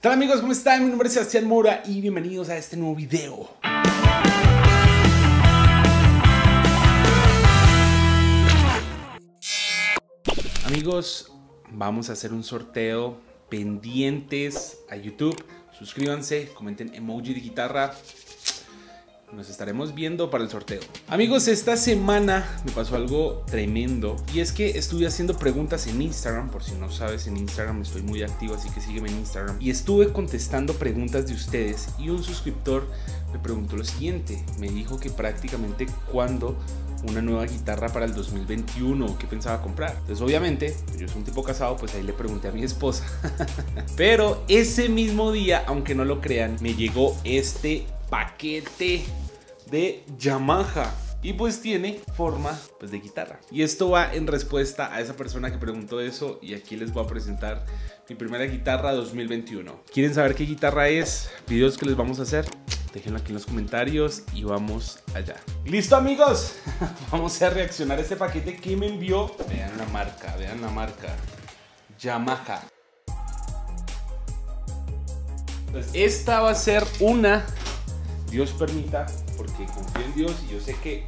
¿Qué tal amigos? ¿Cómo están? Mi nombre es Sebastián Mora y bienvenidos a este nuevo video. Amigos, vamos a hacer un sorteo pendientes a YouTube. Suscríbanse, comenten emoji de guitarra. Nos estaremos viendo para el sorteo. Amigos, esta semana me pasó algo tremendo y es que estuve haciendo preguntas en Instagram. Por si no sabes, en Instagram estoy muy activo, así que sígueme en Instagram. Y estuve contestando preguntas de ustedes y un suscriptor me preguntó lo siguiente. Me dijo que prácticamente cuándo una nueva guitarra para el 2021, qué pensaba comprar. Entonces obviamente, yo soy un tipo casado, pues ahí le pregunté a mi esposa. Pero ese mismo día, aunque no lo crean, me llegó este paquete de Yamaha y pues tiene forma pues de guitarra, y esto va en respuesta a esa persona que preguntó eso. Y aquí les voy a presentar mi primera guitarra 2021. ¿Quieren saber qué guitarra es? Videos que les vamos a hacer, déjenlo aquí en los comentarios y vamos allá. ¡Listo amigos! Vamos a reaccionar a este paquete que me envió. Vean la marca Yamaha. Pues esta va a ser una, Dios permita, porque confío en Dios y yo sé que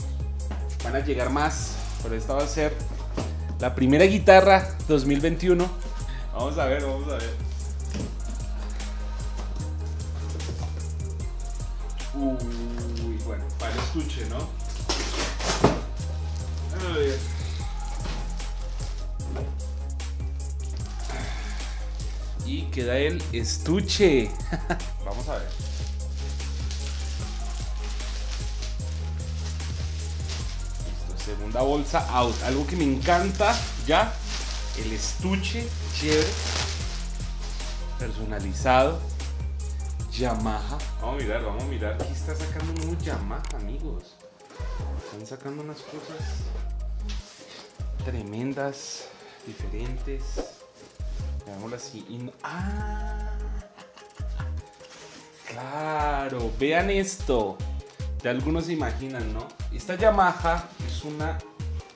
van a llegar más, pero esta va a ser la primera guitarra 2021. Vamos a ver, vamos a ver. Uy, bueno, para el estuche, ¿no? Y queda el estuche. Vamos a ver. Segunda bolsa out. Algo que me encanta ya, el estuche chévere, personalizado, Yamaha. Vamos a mirar, aquí está sacando un Yamaha, amigos. Están sacando unas cosas tremendas, diferentes. Veámoslo así. ¡Ah! Claro, vean esto. Ya algunos se imaginan, ¿no? Esta Yamaha es una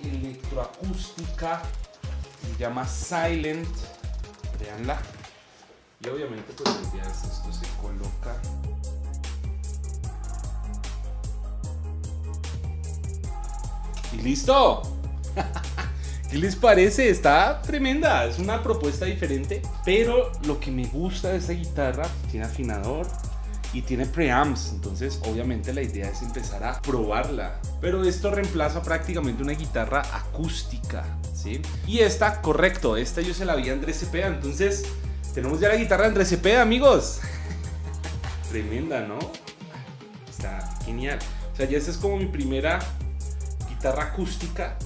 electroacústica, se llama Silent, veanla. Y obviamente pues esto se coloca. ¡Y listo! ¿Qué les parece? Está tremenda, es una propuesta diferente. Pero lo que me gusta de esta guitarra, tiene afinador y tiene preamps, entonces obviamente la idea es empezar a probarla. Pero esto reemplaza prácticamente una guitarra acústica, ¿sí? Y esta, correcto, esta yo se la vi a Andrés Cepeda, entonces tenemos ya la guitarra de Andrés Cepeda, amigos. Tremenda, ¿no? Está genial. O sea, ya esta es como mi primera guitarra acústica.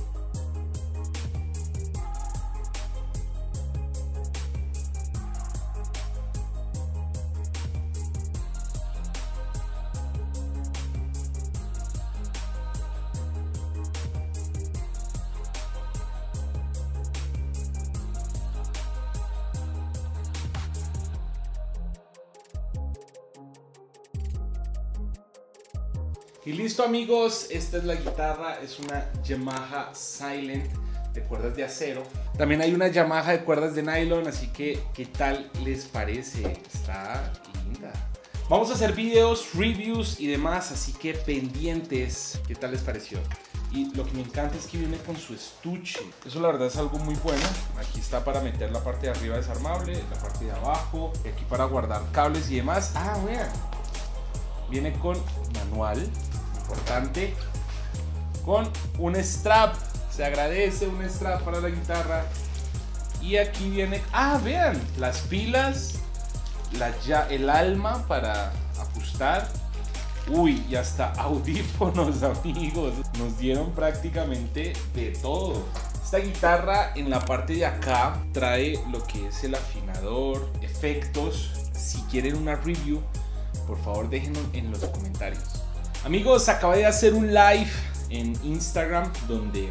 Y listo amigos, esta es la guitarra, es una Yamaha Silent de cuerdas de acero. También hay una Yamaha de cuerdas de nylon, así que ¿qué tal les parece? Está linda. Vamos a hacer videos, reviews y demás, así que pendientes. ¿Qué tal les pareció? Y lo que me encanta es que viene con su estuche. Eso la verdad es algo muy bueno. Aquí está para meter la parte de arriba desarmable, la parte de abajo, y aquí para guardar cables y demás. Ah, vean. Viene con manual. Importante, con un strap, se agradece un strap para la guitarra. Y aquí viene, ah, vean, las pilas, el alma para ajustar. Uy, y hasta audífonos, amigos. Nos dieron prácticamente de todo. Esta guitarra en la parte de acá trae lo que es el afinador, efectos. Si quieren una review, por favor déjenlo en los comentarios. Amigos, acabé de hacer un live en Instagram donde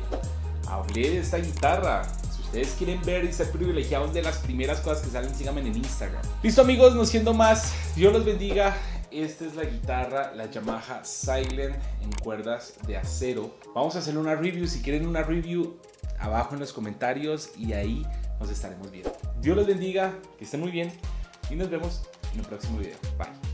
hablé de esta guitarra. Si ustedes quieren ver y ser privilegiados de las primeras cosas que salen, síganme en Instagram. Listo amigos, no siendo más, Dios los bendiga. Esta es la guitarra, la Yamaha Silent en cuerdas de acero. Vamos a hacer una review, si quieren una review abajo en los comentarios y ahí nos estaremos viendo. Dios los bendiga, que estén muy bien y nos vemos. en un próximo video. Bye.